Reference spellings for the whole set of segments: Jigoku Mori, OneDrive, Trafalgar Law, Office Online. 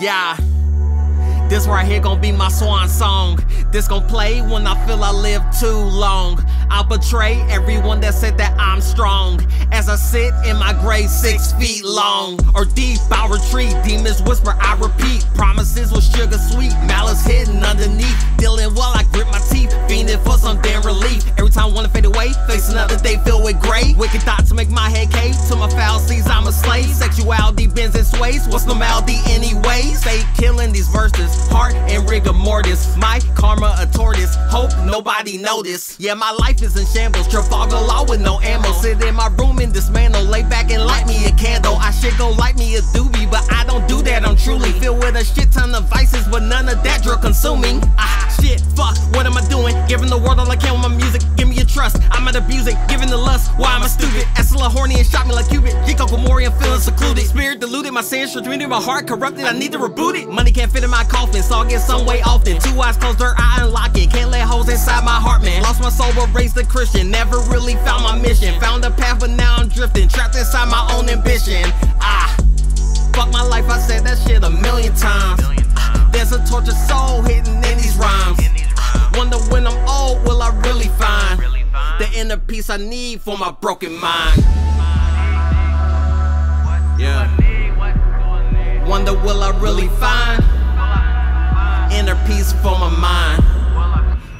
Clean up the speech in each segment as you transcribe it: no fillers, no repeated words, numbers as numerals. Yeah, this right here gon' be my swan song. This gon' play when I feel I live too long. I betray everyone that said that I'm strong, as I sit in my grave 6 feet long. Or deep, I retreat, demons whisper, I repeat. Promises with sugar sweet, malice hidden underneath. Dealing while I grit my teeth, fiending for some damn relief. Every time I wanna fade away, face another day filled with gray. Wicked thoughts make my head cave, to my foul seeds I'm a slave. Sexuality bends and sways, what's normality anyways? They killing these verses, heart and rigor mortis. My karma a tortoise, hope nobody notice. Yeah, my life is in shambles, Trafalgar Law with no ammo. Sit in my room and dismantle, lay back and light me a candle. I should go light me a doobie, but I don't do that, I'm truly filled with a shit ton of vices, but none of that drug consuming. Shit, fuck, what am I doing? Giving the world all I can with my music, give me your trust. I'm not abusing, giving the lust, why am I stupid? Estella horny and shot me like Cupid. Jigoku Mori, I'm feeling secluded. Spirit diluted, my sins transmuted, my heart corrupted, I need to reboot it. Money can't fit in my coffin, so I'll get some way often. 2 eyes closed, dirt, I unlock it. Can't let hoes inside my heart, man. Lost my soul, but raised a Christian. Never really found my mission. Found a path, but now I'm drifting, trapped inside my own ambition. Fuck my life, I said that shit a million times. There's a tortured soul hidden in these rhymes. Wonder when I'm old, will I really find the inner peace I need for my broken mind? Yeah. Wonder will I really find inner peace for my mind?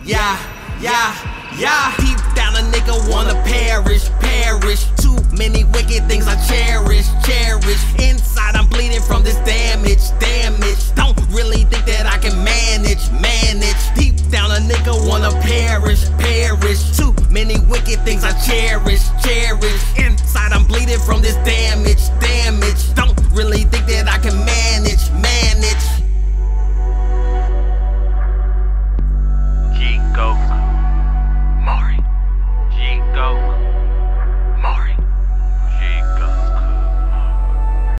Yeah, yeah, yeah. Deep down a nigga wanna perish, perish. Too many wicked things I cherish, cherish. Inside I'm bleeding from this damage, damage. Don't really think that I can manage, manage. Deep down a nigga wanna perish, perish. Too many wicked things I cherish, cherish. Inside I'm bleeding from this damage.